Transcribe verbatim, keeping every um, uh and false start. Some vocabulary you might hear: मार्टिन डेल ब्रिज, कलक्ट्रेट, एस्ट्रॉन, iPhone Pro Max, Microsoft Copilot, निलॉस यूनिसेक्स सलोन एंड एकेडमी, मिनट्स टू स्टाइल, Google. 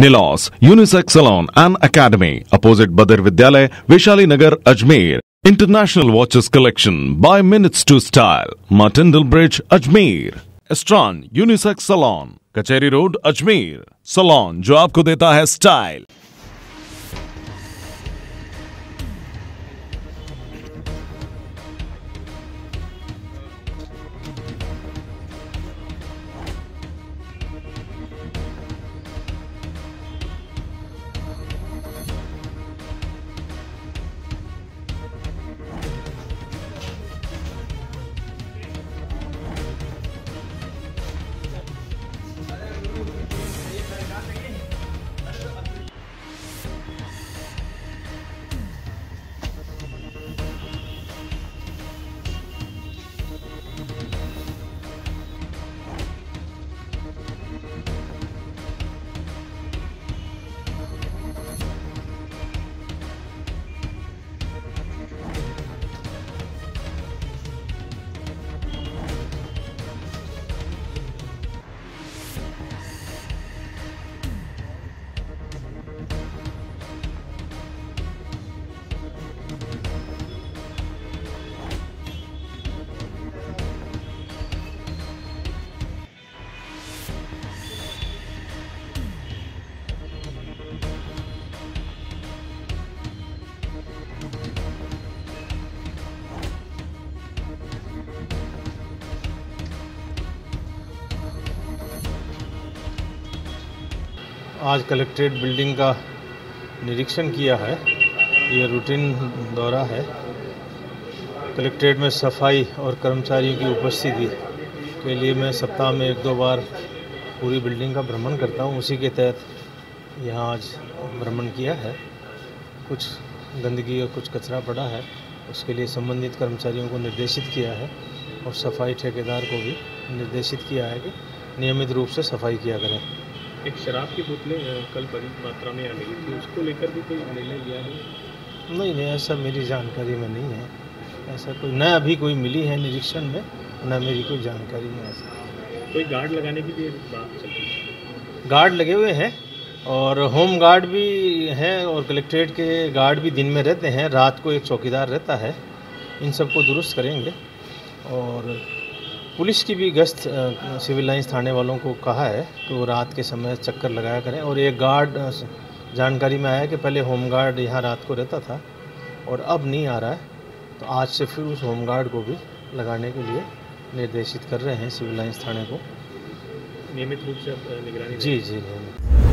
निलॉस यूनिसेक्स सलोन एंड एकेडमी, opposite बदर विद्यालय, Vaishali Nagar, Ajmer. International watches collection by मिनट्स टू स्टाइल, मार्टिन डेल ब्रिज, Ajmer. एस्ट्रॉन unisex salon, Kachahri road, Ajmer. Salon जो आपको देता है style. आज कलक्ट्रेट बिल्डिंग का निरीक्षण किया है, ये रूटीन दौरा है। कलक्ट्रेट में सफाई और कर्मचारियों की उपस्थिति के लिए मैं सप्ताह में एक दो बार पूरी बिल्डिंग का भ्रमण करता हूँ। उसी के तहत यहाँ आज भ्रमण किया है। कुछ गंदगी और कुछ कचरा पड़ा है, उसके लिए संबंधित कर्मचारियों को निर्देशित किया है और सफाई ठेकेदार को भी निर्देशित किया है कि नियमित रूप से सफाई किया करें। एक शराब की बोतलें कल बड़ी मात्रा में आ गई थी, उसको लेकर भी कोई निर्णय लिया है? नहीं नहीं, ऐसा मेरी जानकारी में नहीं है। ऐसा कोई न अभी कोई मिली है निरीक्षण में, न मेरी कोई जानकारी में ऐसा। कोई गार्ड लगाने की भी बात चल रही है? गार्ड लगे हुए हैं और होम गार्ड भी हैं और कलेक्ट्रेट के गार्ड भी दिन में रहते हैं, रात को एक चौकीदार रहता है। इन सबको दुरुस्त करेंगे और पुलिस की भी गश्त सिविल लाइंस थाने वालों को कहा है कि वो रात के समय चक्कर लगाया करें। और एक गार्ड जानकारी में आया कि पहले होम गार्ड यहाँ रात को रहता था और अब नहीं आ रहा है, तो आज से फिर उस होम गार्ड को भी लगाने के लिए निर्देशित कर रहे हैं सिविल लाइंस थाने को। नियमित रूप से निगरानी? जी जी नियमित।